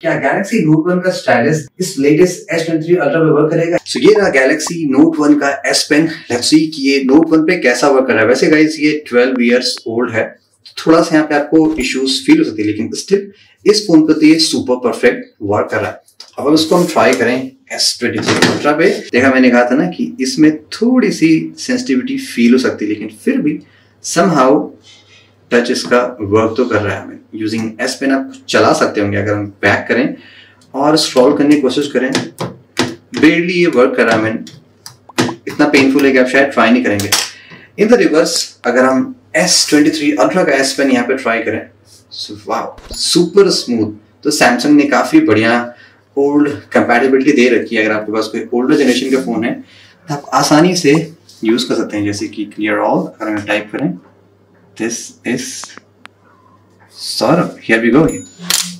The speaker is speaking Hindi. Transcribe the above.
क्या गैलेक्सी नोट वन का स्टाइलिश इस लेटेस्ट S23 अल्ट्रा पे वर्क करेगा? So, ये रहा गैलेक्सी नोट वन का S पेन। लेट्स सी कि ये नोट वन पे कैसा वर्क कर रहा है। वैसे गाइस ये 12 इयर्स ओल्ड है, थोड़ा सा यहाँ पे आपको इश्यूज फील हो सकती है, लेकिन स्टिल इस फोन पे तो ये सुपर परफेक्ट वर्क कर रहा है। अब उसको हम ट्राई करें S23 अल्ट्रा पे। देखा, मैंने कहा था ना कि इसमें थोड़ी सी सेंसिटिविटी फील हो सकती है, लेकिन फिर भी समहाउ टच इसका वर्क तो कर रहा है। हमें यूजिंग S पेन आप चला सकते होंगे अगर हम बैक करें और स्क्रॉल करने की कोशिश करें। बेरली ये वर्क कर रहा है, इतना पेनफुल है कि आप शायद ट्राई नहीं करेंगे। इन द रिवर्स अगर हम S23 अल्ट्रा का S पेन यहाँ पे ट्राई करें, वाह सुपर स्मूथ। तो सैमसंग ने काफी बढ़िया ओल्ड कंपैटिबिलिटी दे रखी है। अगर आपके पास कोई ओल्डर जनरेशन का फोन है तो आप आसानी से यूज कर सकते हैं, जैसे कि क्लियर ऑल अगर हम टाइप करें, this is Saurabh, here we go.